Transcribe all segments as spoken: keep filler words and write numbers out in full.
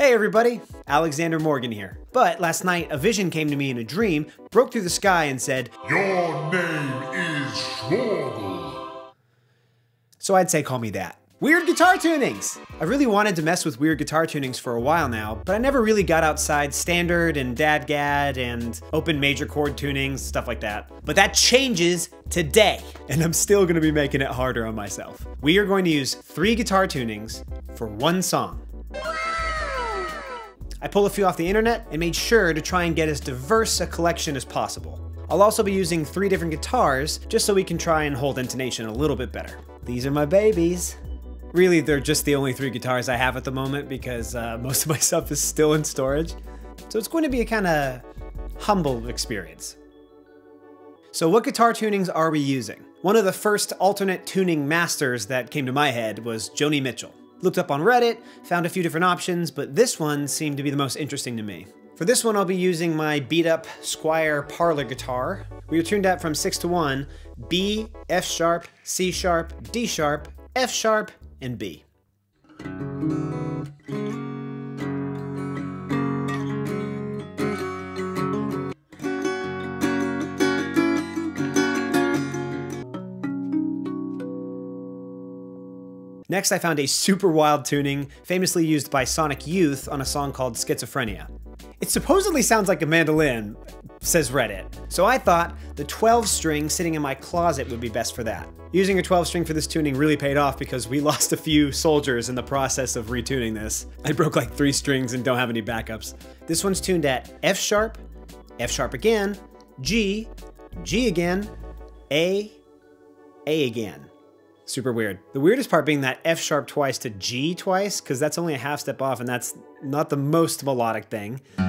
Hey everybody, Alexander Morgan here. But last night, a vision came to me in a dream, broke through the sky and said, "Your name is Schmorgle." So I'd say call me that. Weird guitar tunings! I really wanted to mess with weird guitar tunings for a while now, but I never really got outside standard and dadgad and open major chord tunings, stuff like that. But that changes today, and I'm still gonna be making it harder on myself. We are going to use three guitar tunings for one song. I pulled a few off the internet and made sure to try and get as diverse a collection as possible. I'll also be using three different guitars just so we can try and hold intonation a little bit better. These are my babies. Really, they're just the only three guitars I have at the moment because uh, most of my stuff is still in storage. So it's going to be a kind of humble experience. So what guitar tunings are we using? One of the first alternate tuning masters that came to my head was Joni Mitchell. Looked up on Reddit, found a few different options, but this one seemed to be the most interesting to me. For this one, I'll be using my beat-up Squire parlor guitar. We are tuned out from six to one, B, F sharp, C sharp, D sharp, F sharp, and B. Next, I found a super wild tuning, famously used by Sonic Youth on a song called Schizophrenia. It supposedly sounds like a mandolin, says Reddit. So I thought the twelve string sitting in my closet would be best for that. Using a twelve string for this tuning really paid off because we lost a few soldiers in the process of retuning this. I broke like three strings and don't have any backups. This one's tuned at F sharp, F sharp again, G, G again, A, A again. Super weird. The weirdest part being that F sharp twice to G twice, because that's only a half step off and that's not the most melodic thing. Whoa!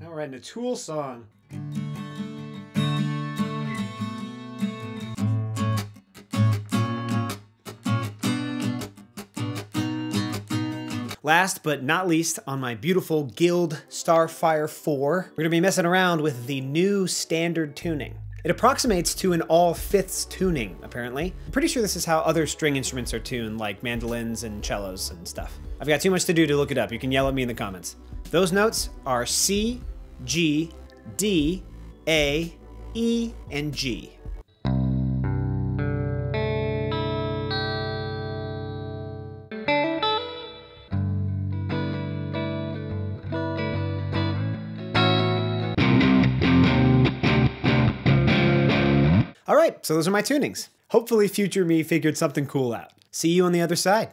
Now we're writing a Tool song. Last but not least, on my beautiful Guild Starfire four, we're gonna be messing around with the new standard tuning. It approximates to an all fifths tuning, apparently. I'm pretty sure this is how other string instruments are tuned, like mandolins and cellos and stuff. I've got too much to do to look it up. You can yell at me in the comments. Those notes are C, G, D, A, E, and G. All right, so those are my tunings. Hopefully future me figured something cool out. See you on the other side.